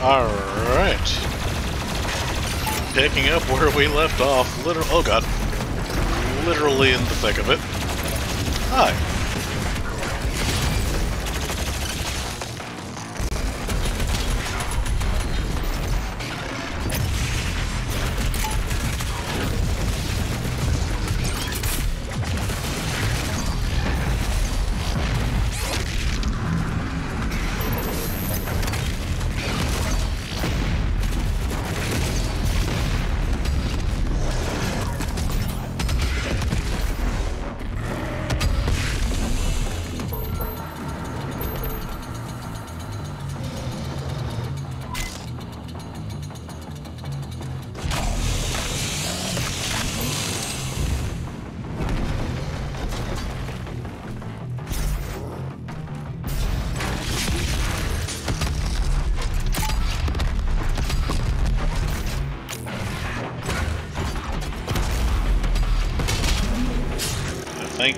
Alright. Picking up where we left off, oh god. Literally in the thick of it. Hi.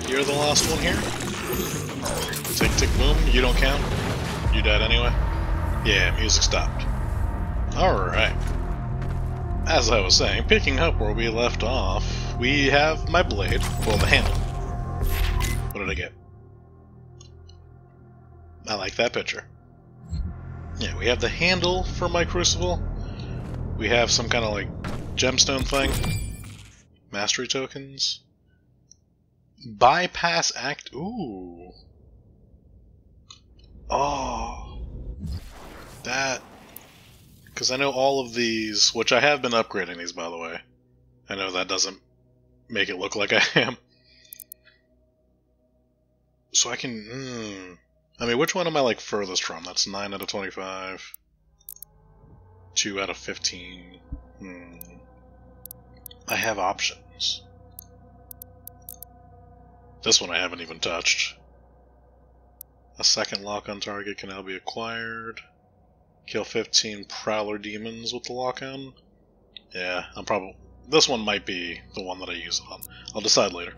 You're the last one here. Tick, tick, boom. You don't count. You died anyway. Yeah, music stopped. Alright. As I was saying, picking up where we left off, we have my blade. Well, the handle. What did I get? I like that picture. Yeah, we have the handle for my crucible. We have some kind of, like, gemstone thing. Mastery tokens. Bypass act. Ooh. Oh. That. Because I know all of these, which I have been upgrading these, by the way. I know that doesn't make it look like I am. So I can. I mean, which one am I, like, furthest from? That's 9 out of 25. 2 out of 15. I have options. This one I haven't even touched. A second lock on target can now be acquired. Kill 15 Prowler demons with the lock on. Yeah, I'm probably. This one might be the one that I use it on. I'll decide later.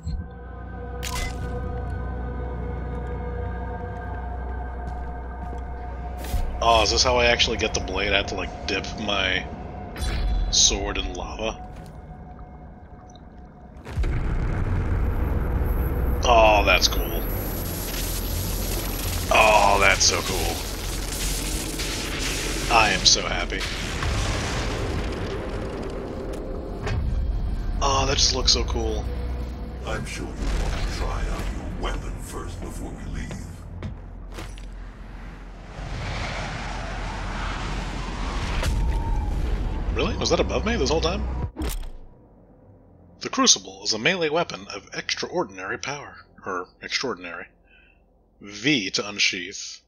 Oh, is this how I actually get the blade? I have to, like, dip my sword in lava. Oh, that's cool. Oh, that's so cool. I am so happy. Oh, that just looks so cool. I'm sure you want to try out your weapon first before we leave. Really? Was that above me this whole time? The Crucible is a melee weapon of extraordinary power. Or, extraordinary. V to unsheath.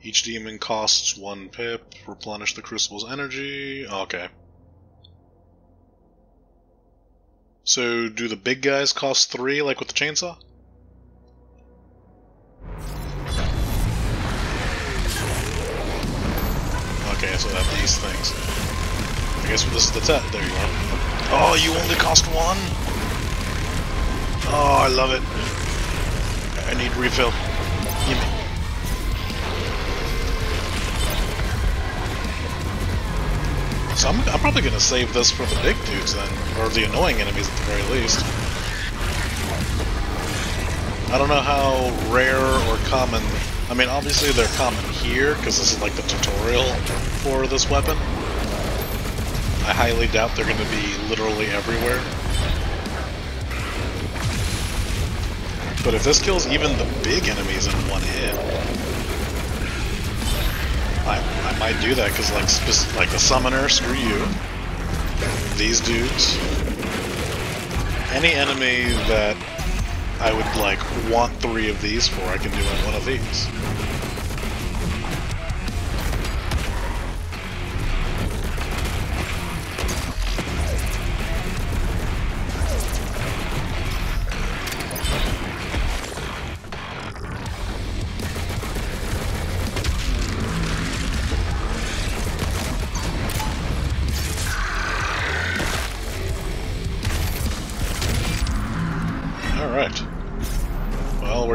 Each demon costs 1 pip. Replenish the Crucible's energy. Okay. So, do the big guys cost 3, like with the chainsaw? Okay, so I have these things. I guess this is the test. There you go. Oh, you only cost 1? Oh, I love it. I need refill. Gimme. So I'm probably going to save this for the big dudes then. Or the annoying enemies at the very least. I don't know how rare or common. I mean, obviously they're common here, because this is like the tutorial for this weapon. I highly doubt they're going to be literally everywhere. But if this kills even the big enemies in 1 hit, I might do that, because like the summoner, screw you. These dudes. Any enemy that I would, like, want 3 of these for, I can do in 1 of these.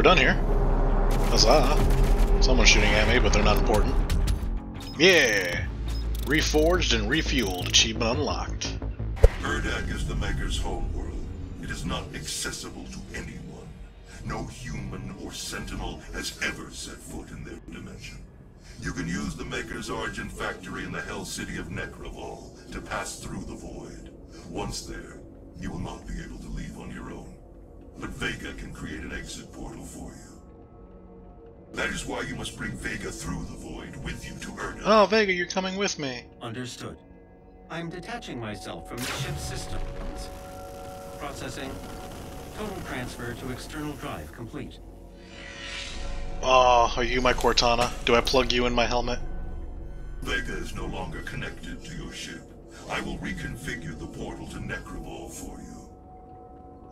Done here. Huzzah. Someone's shooting at me, but they're not important. Yeah! Reforged and refueled. Achievement unlocked. Urdak is the Maker's homeworld. It is not accessible to anyone. No human or sentinel has ever set foot in their dimension. You can use the Maker's Origin factory in the Hell City of Nekravol to pass through the void. Once there, you will not be able to leave on your own. But Vega can create an exit portal for you. That is why you must bring Vega through the void with you to Urdak. Oh, Vega, you're coming with me. Understood. I'm detaching myself from the ship's systems. Processing. Total transfer to external drive complete. Oh, are you my Cortana? Do I plug you in my helmet? Vega is no longer connected to your ship. I will reconfigure the portal to Nekravol for you.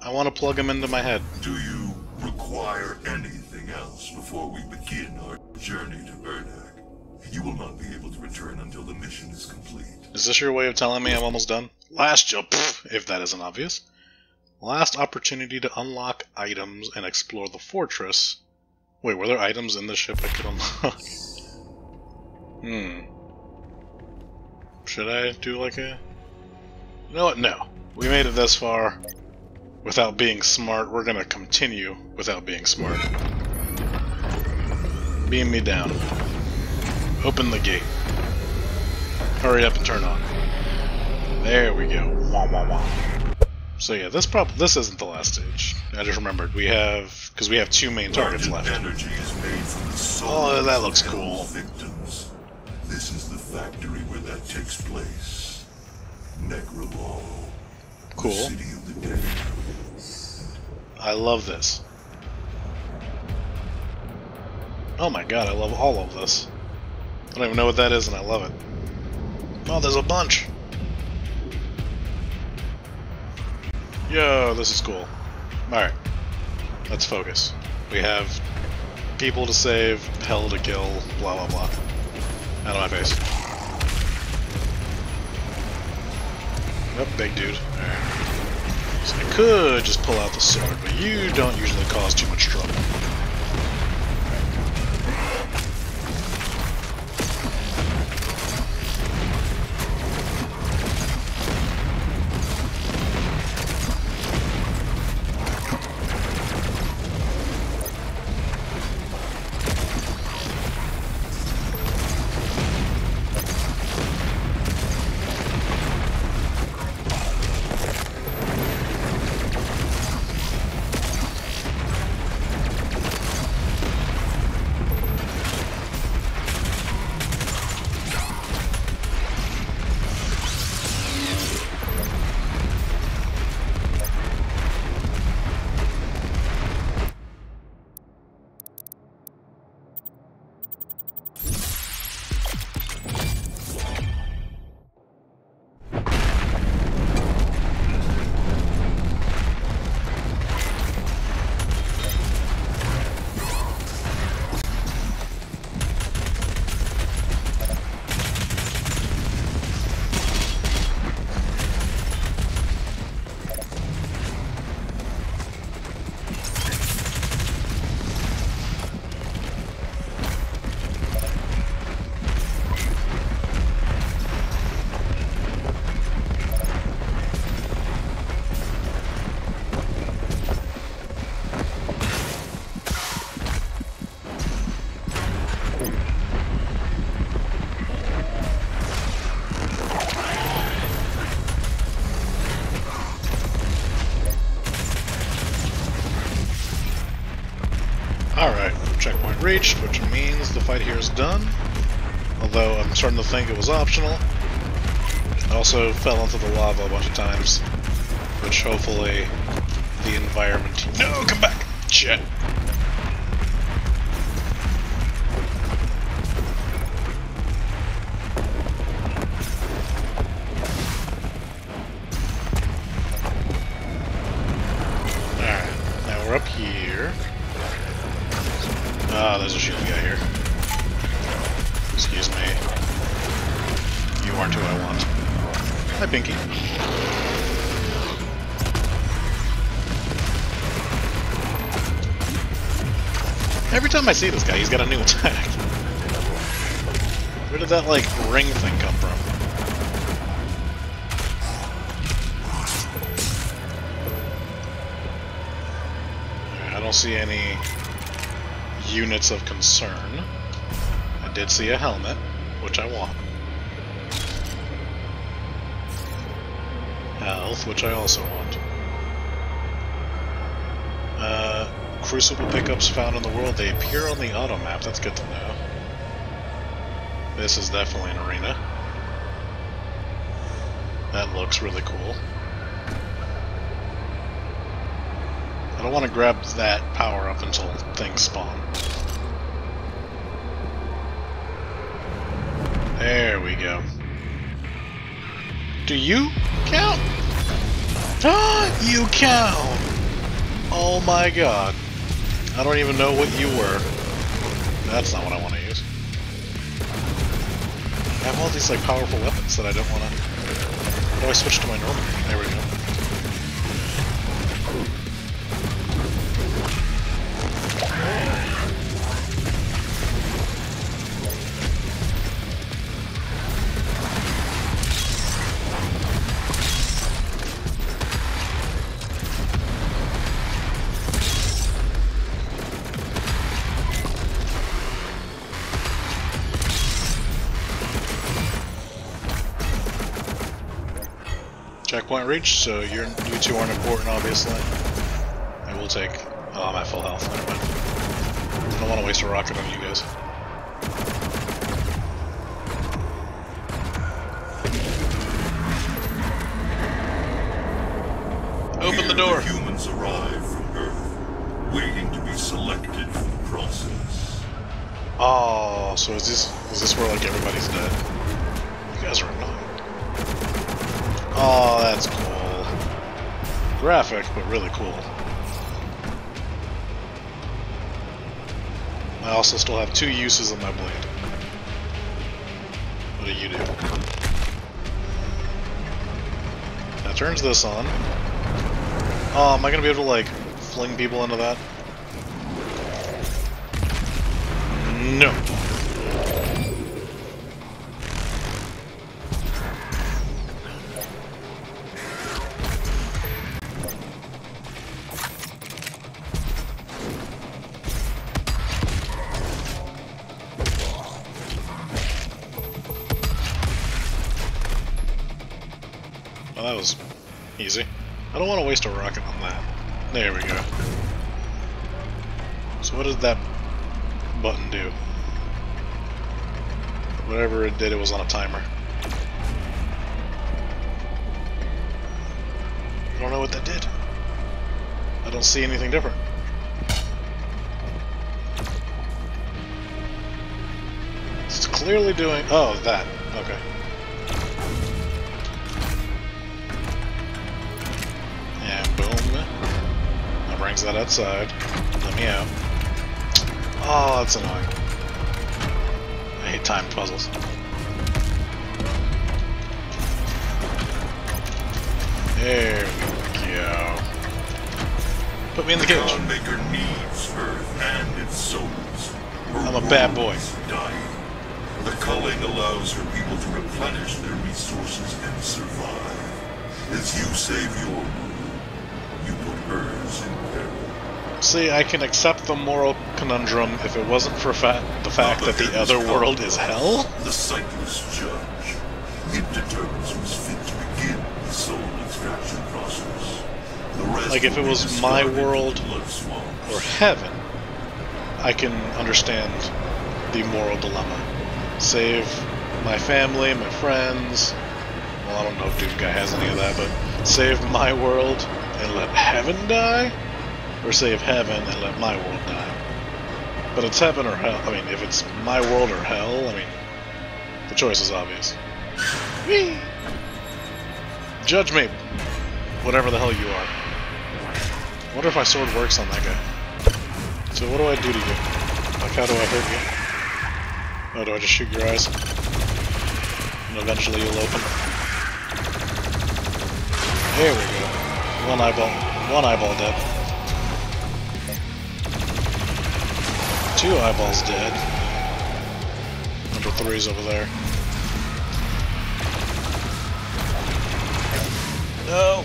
I want to plug him into my head. Do you require anything else before we begin our journey to Burnak? You will not be able to return until the mission is complete. Is this your way of telling me I'm almost done? Last job, if that isn't obvious. Last opportunity to unlock items and explore the fortress. Wait, were there items in the ship I could unlock? Should I do like a... You know what? No. We made it this far without being smart. We're gonna continue without being smart. Beam me down. Open the gate. Hurry up and turn on. There we go. Wah, wah, wah. So yeah, this isn't the last stage. I just remembered we have... Because we have two main targets left. Energy is made from the soul. Oh, that looks cool. Victims. This is the factory where that takes place. Nekravol. Cool. The city of the dead. I love this. Oh my god, I love all of this. I don't even know what that is, and I love it. Oh, there's a bunch. Yo, this is cool. Alright. Let's focus. We have people to save, hell to kill, blah blah blah. Out of my face. Yep, big dude. Right. So I could just pull out the sword, but you don't usually cause too much trouble. Checkpoint reached, which means the fight here is done, although I'm starting to think it was optional. I also fell into the lava a bunch of times, which hopefully the environment... No, come back! Shit! Alright, now we're up here. Ah, there's a shield guy here. Excuse me. You aren't who I want. Hi, Pinky. Every time I see this guy, he's got a new attack. Where did that, like, ring thing come from? I don't see any units of concern. I did see a helmet, which I want. Health, which I also want. Crucible pickups found in the world, they appear on the auto map, that's good to know. This is definitely an arena. That looks really cool. I don't want to grab that power up until things spawn. There we go. Do you count? You count! Oh my god. I don't even know what you were. That's not what I want to use. I have all these like powerful weapons that I don't want to... How do I switch to my normal? There we go. Checkpoint reach, so you two aren't important, obviously. I will take... Oh, I'm at full health. Never mind. I don't want to waste a rocket on you guys. Open the door! Humans arrive from Earth, waiting to be selected for the process. Oh, so is this where, like, everybody's dead? You guys are annoying. Oh, that's cool. Graphic, but really cool. I also still have two uses on my blade. What do you do? That turns this on. Oh, am I gonna be able to, like, fling people into that? No. That was easy. I don't want to waste a rocket on that. There we go. So what did that button do? Whatever it did, it was on a timer. I don't know what that did. I don't see anything different. It's clearly doing... Oh, that. Okay. That outside. Let me out. Oh, that's annoying. I hate timed puzzles. There we go. Put me in the cage. Godmaker needs Earth and its souls. I'm a bad boy. Dying. The culling allows her people to replenish their resources and survive. As you save your world, you put hers in. See, I can accept the moral conundrum if it wasn't for the fact that the other world is hell. The sightless judge. It determines who's fit to begin the soul extraction process. The rest, like, if it was my world or heaven, I can understand the moral dilemma. Save my family, my friends. Well, I don't know if Doomguy has any of that, but save my world and let heaven die? Or save heaven and let my world die. But it's heaven or hell. I mean, if it's my world or hell, I mean, the choice is obvious. Whee! Judge me. Whatever the hell you are. I wonder if my sword works on that guy. So what do I do to you? Like, how do I hurt you? Oh, do I just shoot your eyes? And eventually you'll open. There we go. One eyeball. One eyeball dead. Two eyeballs dead. I'm Number 3's over there. No!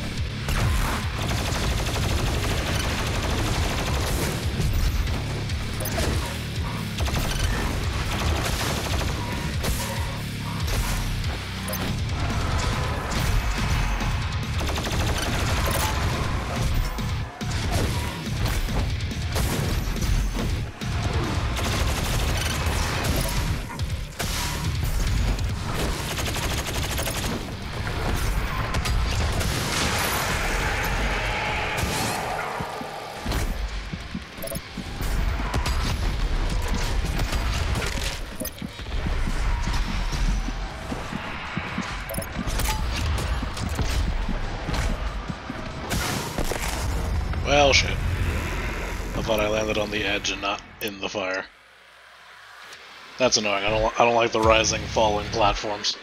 Well, shit. I thought I landed on the edge and not in the fire. That's annoying. I don't like the rising, falling platforms.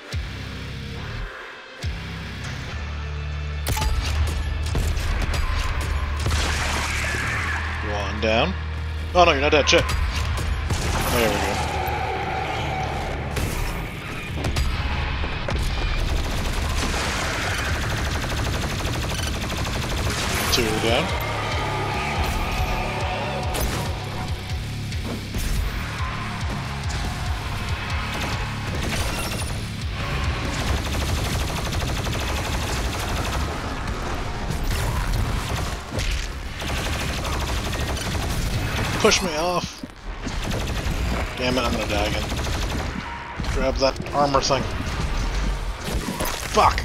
One down. Oh no, you're not dead. Shit. There we go. Two down. Push me off! Damn it, I'm gonna die again. Grab that armor thing. Fuck!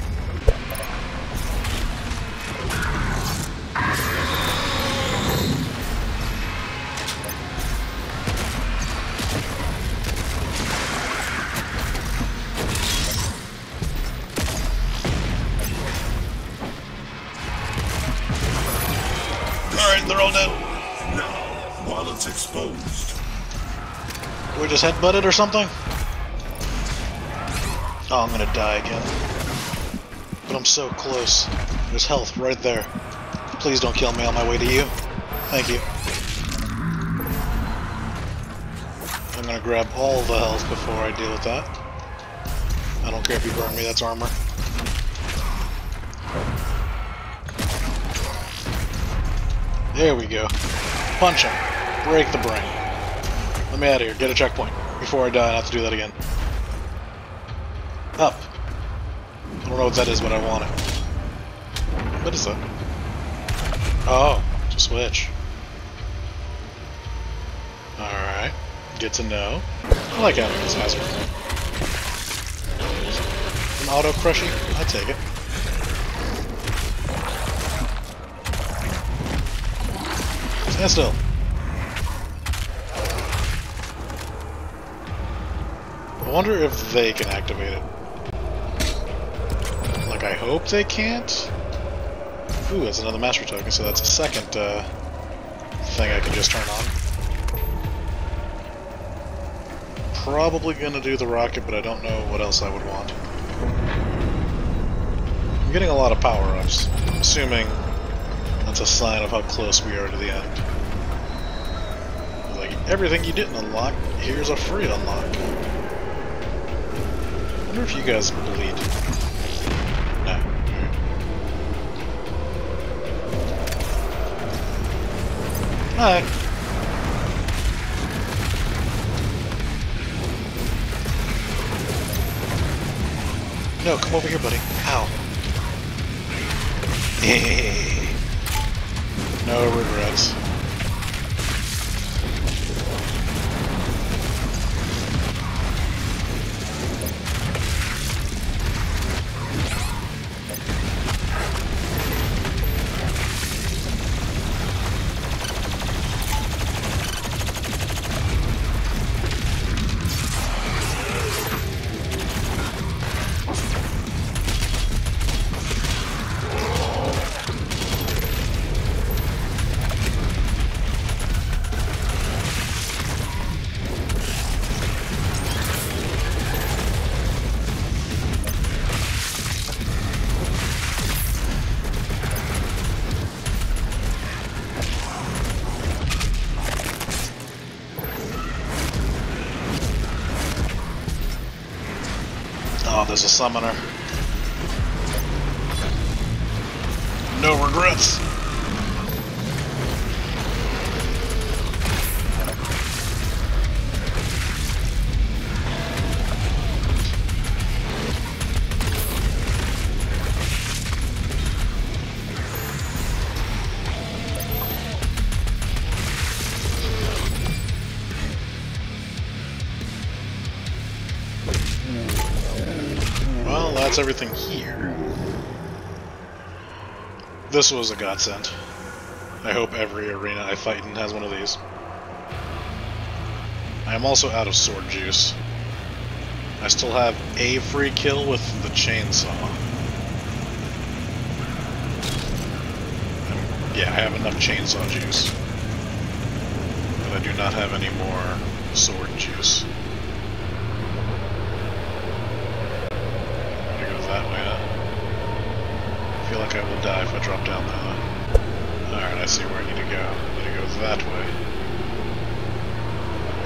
Alright, they're all dead. While it's exposed. We just headbutted or something? Oh, I'm gonna die again. But I'm so close. There's health right there. Please don't kill me on my way to you. Thank you. I'm gonna grab all the health before I deal with that. I don't care if you burn me, that's armor. There we go. Punch him. Break the brain. Let me out of here. Get a checkpoint. Before I die, I have to do that again. Up. I don't know if that is what I wanted. What is that? Oh, it's a switch. Alright. Good to know. I like having this hazard. An auto-crushing? I take it. Stand still. I wonder if they can activate it. Like, I hope they can't. Ooh, that's another master token, so that's a second thing I can just turn on. Probably gonna do the rocket, but I don't know what else I would want. I'm getting a lot of power-ups. I'm assuming that's a sign of how close we are to the end. Like, everything you didn't unlock, here's a free unlock. I wonder if you guys bleed. No. Hi. No, come over here, buddy. Ow. No regrets. Oh, there's a summoner. No regrets. Well, that's everything here. This was a godsend. I hope every arena I fight in has one of these. I am also out of sword juice. I still have a free kill with the chainsaw. Yeah, I have enough chainsaw juice. But I do not have any more sword juice. I'm gonna go that way, huh? I feel like I will die if I drop down that way. Alright, I see where I need to go. I need to go that way.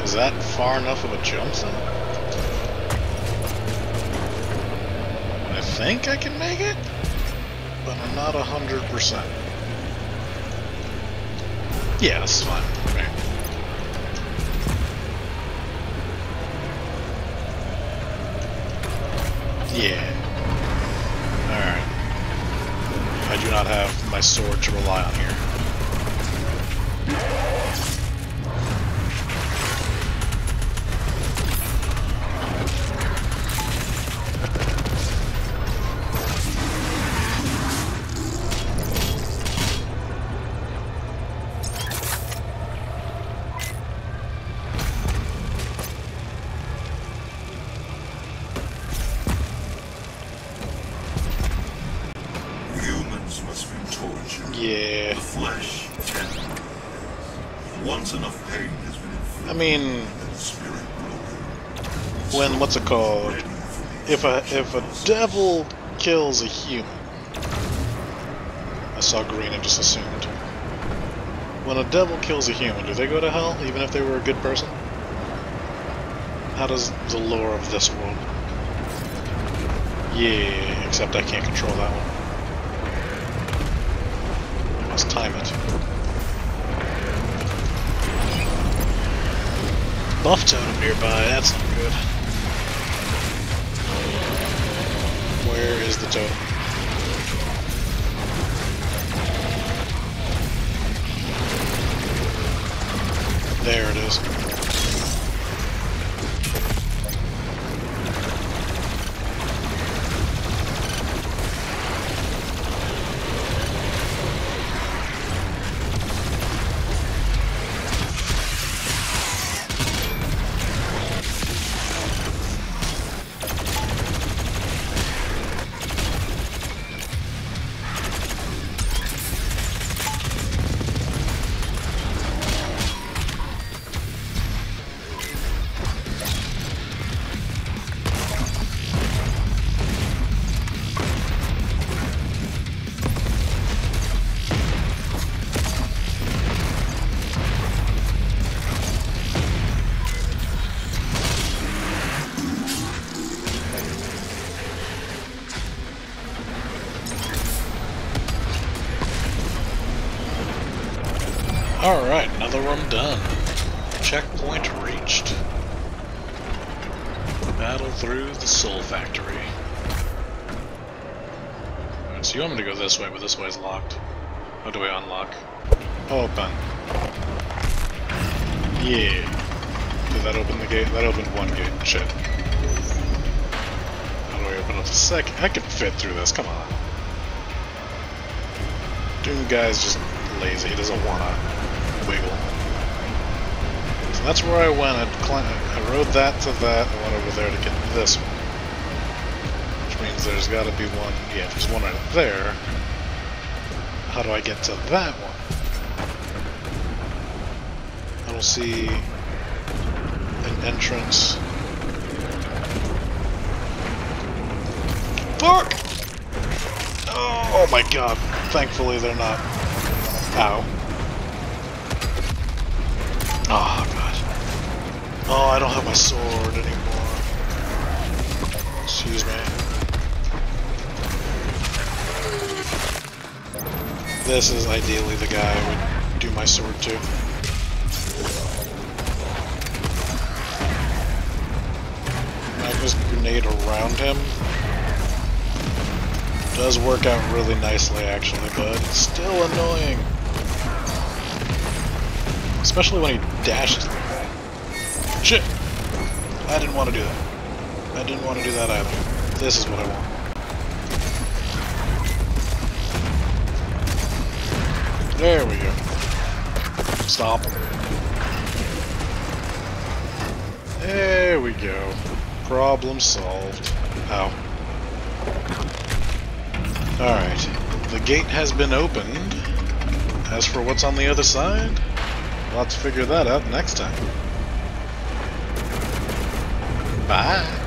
Is that far enough of a jump zone? I think I can make it, but I'm not 100%. Yeah, that's fine. Right. Yeah. Alright. I do not have my sword to rely on here. I mean, when, what's it called, if a devil kills a human, I saw green and just assumed, when a devil kills a human, do they go to hell, even if they were a good person? How does the lore of this world? Yeah, except I can't control that one. I must time it. Buff totem nearby, that's not good. Where is the totem? There it is. Alright, another one done. Checkpoint reached. Battle through the Soul Factory. Alright, so you want me to go this way, but this way is locked. How do I unlock? Open. Yeah. Did that open the gate? That opened one gate. Shit. How do I open up the second? I can fit through this, come on. Doomguy's just lazy, he doesn't want to wiggle. So that's where I went. I rode that to that. I went over there to get this one. Which means there's got to be one. Yeah, there's one right there. How do I get to that one? I don't see an entrance. Fuck! Oh my god. Thankfully they're not. Ow. Oh god. Oh, I don't have my sword anymore. Excuse me. This is ideally the guy I would do my sword to. I just grenade around him. Does work out really nicely actually, but it's still annoying. Especially when he dashes like that. Shit! I didn't want to do that. I didn't want to do that either. This is what I want. There we go. Stop. There we go. Problem solved. Ow. Alright. The gate has been opened. As for what's on the other side, we'll have to figure that out next time. Bye.